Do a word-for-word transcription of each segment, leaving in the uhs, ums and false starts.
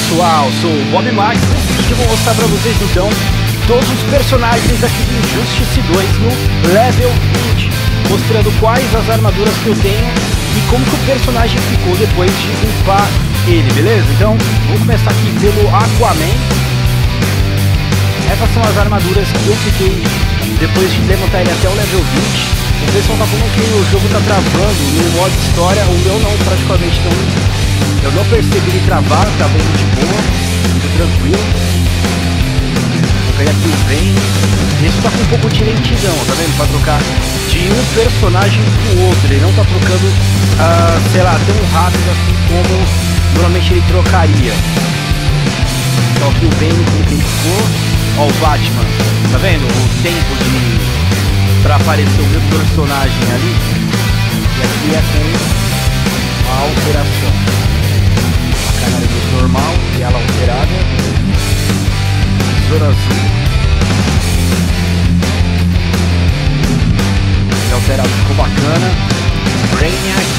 pessoal, sou o Bob Max e hoje eu vou mostrar pra vocês então todos os personagens aqui do Injustice dois no level vinte, mostrando quais as armaduras que eu tenho e como que o personagem ficou depois de upar ele, beleza? Então vamos começar aqui pelo Aquaman. Essas são as armaduras que eu fiquei depois de levantar ele até o level vinte. O pessoal tá falando que o jogo tá travando no modo história, o meu não, praticamente não. Eu não percebi ele travar, tá bem de boa, tudo tranquilo. Vou pegar aqui o Bane. Isso tá com um pouco de lentidão, tá vendo? Pra trocar de um personagem pro outro. Ele não tá trocando, ah, sei lá, tão rápido assim como normalmente ele trocaria. Então aqui o Bane, como que ele ficou? Ó, o Batman, tá vendo? O tempo de... para aparecer o meu personagem ali, e aqui é com a alteração, a canalização normal e ela alterada, zona azul, e alterado ficou bacana, Brainiac,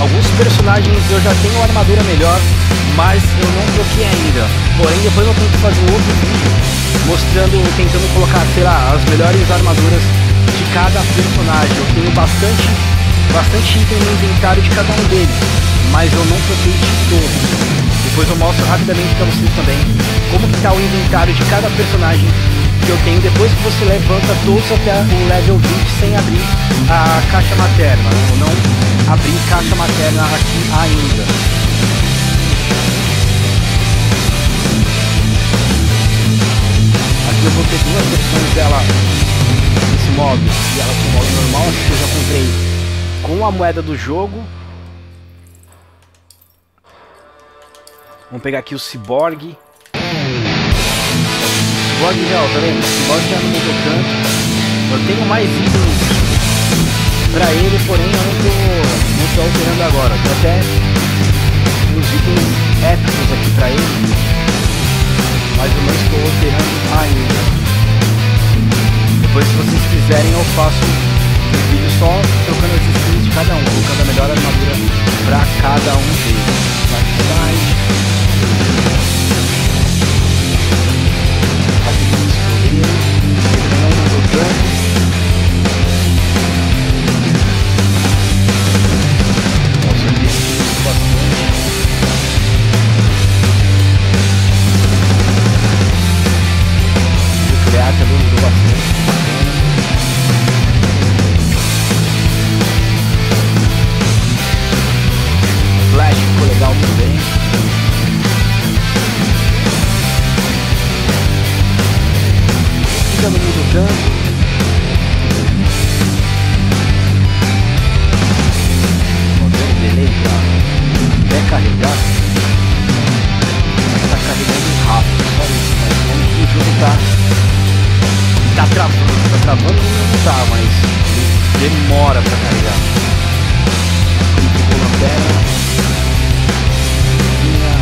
alguns personagens eu já tenho uma armadura melhor, mas eu não troquei ainda, porém depois eu tenho que fazer um outro vídeo, mostrando, tentando colocar, sei lá, as melhores armaduras de cada personagem. Eu tenho bastante, bastante item no inventário de cada um deles, mas eu não troquei de todos. Depois eu mostro rapidamente para vocês também como que tá o inventário de cada personagem que eu tenho depois que você levanta todos até o level vinte sem abrir a caixa materna. Eu não abri caixa materna aqui ainda. Eu vou ter duas versões dela nesse modo, e ela com o modo normal, acho que eu já comprei com a moeda do jogo. Vamos pegar aqui o Cyborg. Cyborg já, ó, tá vendo? O Cyborg já não mudou tanto. Eu tenho mais itens pra ele, porém eu não tô, não tô alterando agora. Tem até uns itens épicos aqui pra ele, mas eu não estou alterando ainda. Depois, se vocês quiserem, eu faço um vídeo só trocando as skins de cada um, colocando a melhor armadura para cada um deles. Aqui tem que escolher, ele não mudou tanto. Demora pra carregar. Ficou lanterna. Coringa.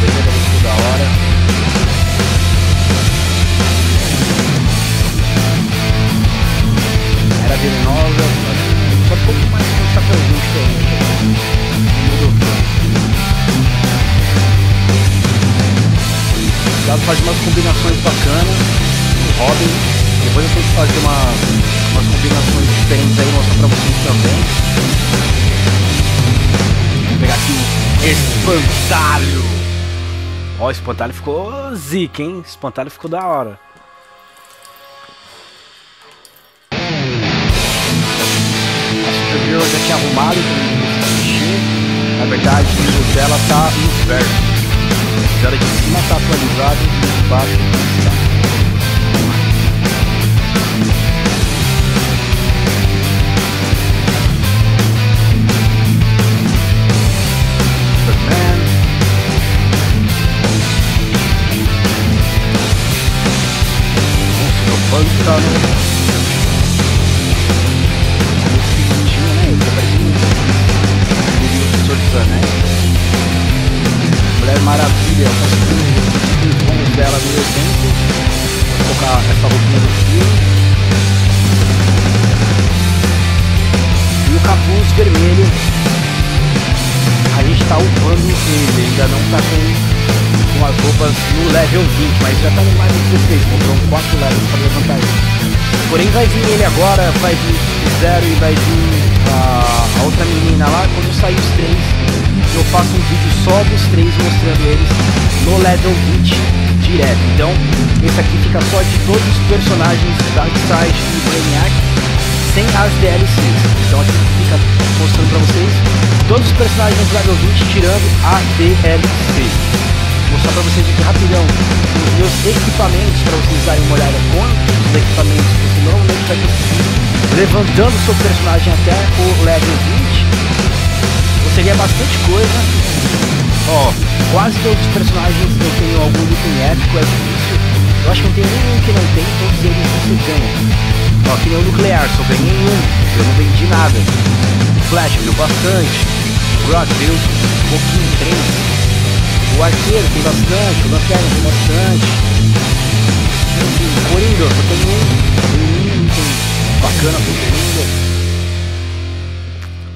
Coringa tá muito da hora. Era venenosa. Só um pouco mais com o chapéuzinho diferente. Ela faz umas combinações bacanas. Robin, depois eu tenho que fazer uma, umas combinações diferentes aí, mostrar pra vocês também. Vou pegar aqui o Espantalho. Ó, o Espantalho ficou zica, hein? Espantalho ficou da hora. A Supergirl já tinha arrumado também. Na verdade, o nível dela tá inverso. O dela de cima tá atualizado e de baixo está. Mulher Maravilha, eu consegui os bons dela no evento. Vou colocar essa roupinha do filme. capuz vermelho. A gente tá upando ele, ainda não tá com, com as roupas no level vinte, mas já tá no mais de dezesseis, comprou quatro levels pra levantar ele. Porém vai vir ele agora, vai vir Zero e vai vir a, a outra menina lá. Quando sair os três, eu faço um vídeo só dos três mostrando eles no level vinte direto. Então esse aqui fica só de todos os personagens Darkseid e Brainiac, sem as D L Cs. Então aqui fica mostrando pra vocês todos os personagens no level vinte, tirando a D L C. Vou mostrar pra vocês aqui rapidão os meus equipamentos, pra vocês darem uma olhada com os equipamentos, porque senão não vai conseguir levantando o seu personagem até o level vinte. Você ganha bastante coisa. Ó, quase todos os personagens eu tenho algum item épico, é difícil. Eu acho que não tem nenhum que não tem, todos eles você ganha. Ó, que nem o nuclear, só ganhei um, eu não vendi nada. Flash deu bastante, Rock deu um pouquinho, três. O Arqueiro tem bastante, o Lanterna tem bastante. Enfim, o Coringa, eu tenho um, um item bacana pro Coringa.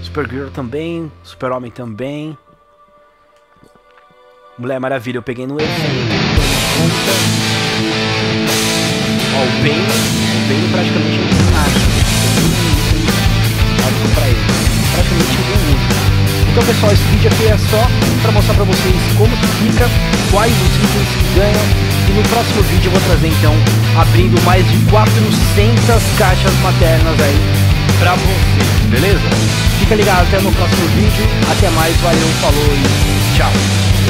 Supergirl também, Super Homem também. Mulher Maravilha eu peguei no E. Ó, o Bane, o Bane praticamente não tem nada. Tem um item básico pra ele, praticamente não tem. Então pessoal, esse vídeo aqui é só para mostrar para vocês como que fica, quais os itens que ganham, e no próximo vídeo eu vou trazer então, abrindo mais de quatrocentas caixas maternas aí para vocês, beleza? Fica ligado, até no próximo vídeo, até mais, valeu, falou e tchau!